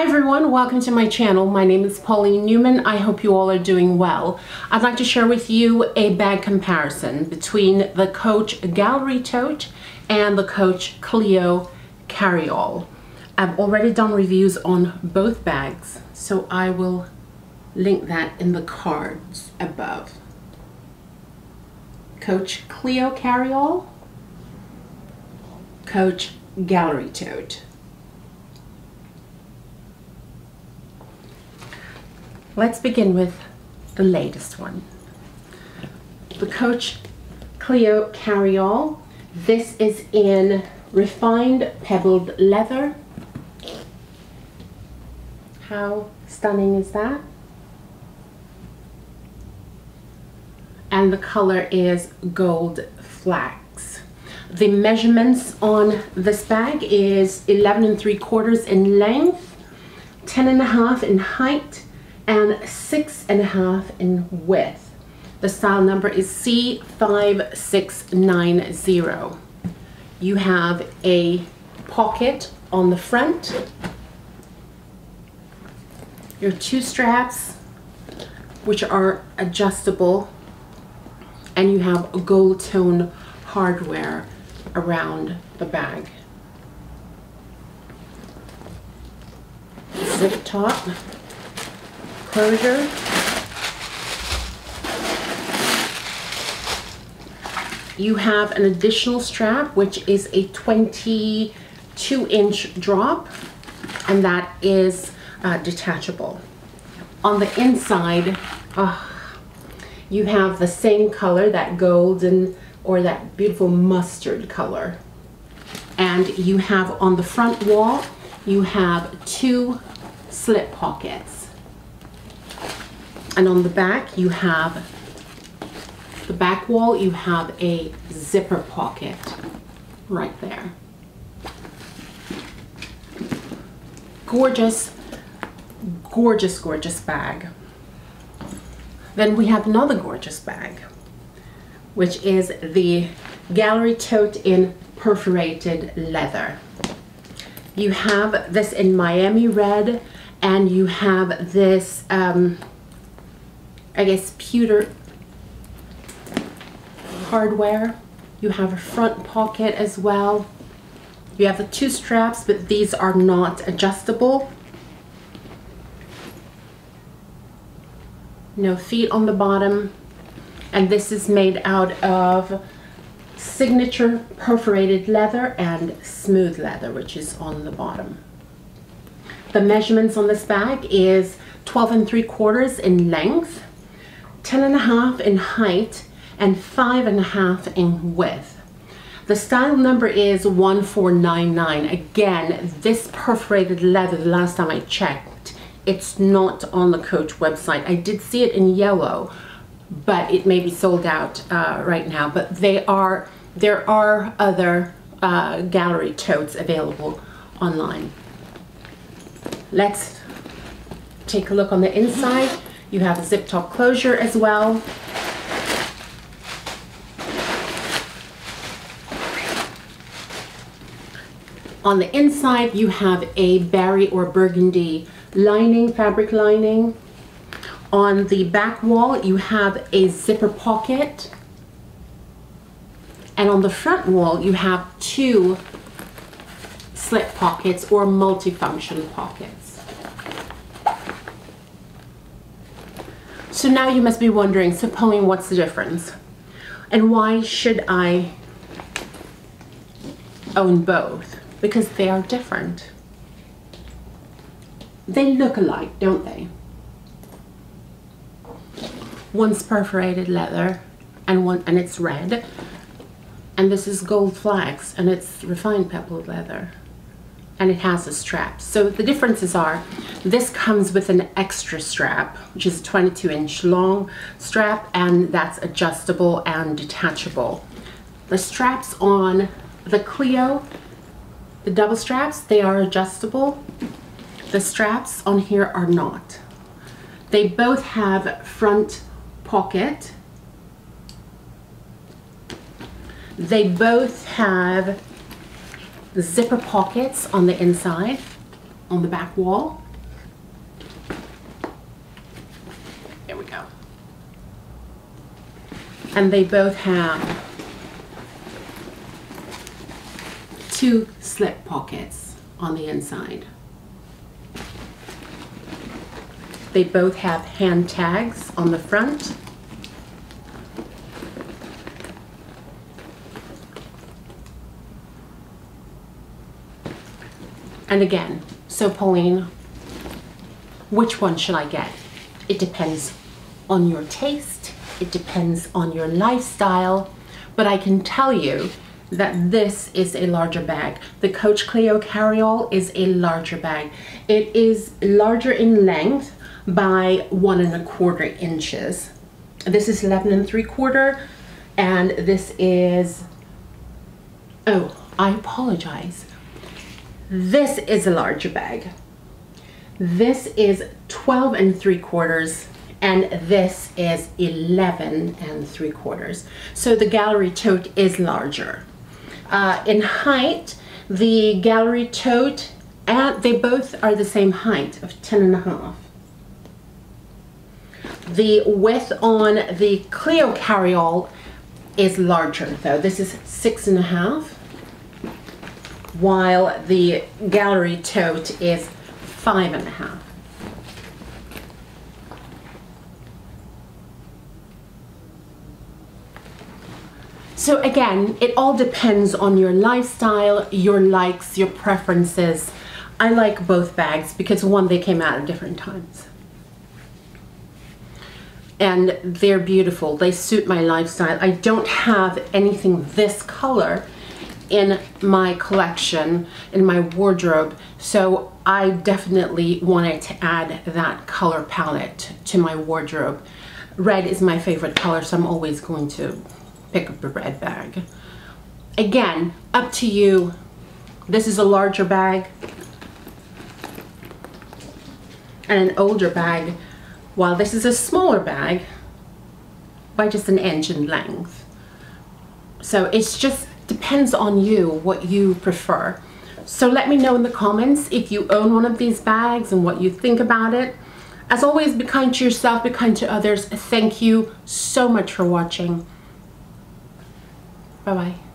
Hi everyone, welcome to my channel. My name is Pauline Newman. I hope you all are doing well. I'd like to share with you a bag comparison between the Coach Gallery Tote and the Coach Kleo Carryall. I've already done reviews on both bags, so I will link that in the cards above. Coach Kleo Carryall, Coach Gallery Tote. Let's begin with the latest one, the Coach Kleo Carryall. This is in refined pebbled leather. How stunning is that? And the color is gold flax. The measurements on this bag is 11¾ in length, 10.5 in height, and 6.5 in width. The style number is C5690. You have a pocket on the front, your two straps, which are adjustable, and you have gold tone hardware around the bag. Zip top. Closure. You have an additional strap, which is a 22-inch drop, and that is detachable. On the inside, you have the same color, that golden or that beautiful mustard color. And you have on the front wall, you have two slip pockets. And on the back, you have the back wall, you have a zipper pocket right there. Gorgeous, gorgeous, gorgeous bag. Then we have another gorgeous bag, which is the Gallery Tote in perforated leather. You have this in Miami Red, and you have this I guess pewter hardware. You have a front pocket as well. You have the two straps, but these are not adjustable. No feet on the bottom. And this is made out of signature perforated leather and smooth leather, which is on the bottom. The measurements on this bag is 12¾ in length, 10.5 in height, and 5.5 in width. The style number is 1499. Again, this perforated leather, the last time I checked, it's not on the Coach website. I did see it in yellow, but it may be sold out right now. But there are other Gallery Totes available online. Let's take a look on the inside. You have a zip top closure as well. On the inside, you have a berry or burgundy lining, fabric lining. On the back wall, you have a zipper pocket. And on the front wall, you have two slip pockets or multifunction pockets. So now you must be wondering, so Pauline, what's the difference? And why should I own both? Because they are different. They look alike, don't they? One's perforated leather and it's red. And this is gold flax and it's refined pebbled leather. And it has a strap. So the differences are, this comes with an extra strap, which is a 22-inch long strap, and that's adjustable and detachable. The straps on the Kleo, the double straps, they are adjustable. The straps on here are not. They both have front pocket. They both have the zipper pockets on the inside, on the back wall, and they both have two slip pockets on the inside. They both have hand tags on the front. And again, so Pauline, which one should I get? It depends on your taste, it depends on your lifestyle, but I can tell you that this is a larger bag. The Coach Kleo Carryall is a larger bag. It is larger in length by 1 1/4 inches. This is 11 3/4 and this is, oh, I apologize. This is a larger bag. This is 12 3/4 and this is 11 3/4. So the Gallery Tote is larger. In height, the Gallery Tote, and they both are the same height of 10 1/2. The width on the Kleo Carryall is larger though. This is 6 1/2. While the Gallery Tote is 5 1/2. So again, it all depends on your lifestyle, your likes, your preferences. I like both bags because one, they came out at different times. And they're beautiful, they suit my lifestyle. I don't have anything this color in my collection, in my wardrobe, so I definitely wanted to add that color palette to my wardrobe. Red is my favorite color, so I'm always going to pick up a red bag. Again, up to you. This is a larger bag and an older bag, while this is a smaller bag by just an inch in length. So it's just depends on you, what you prefer. So let me know in the comments if you own one of these bags and what you think about it. As always, be kind to yourself, be kind to others. Thank you so much for watching. Bye-bye.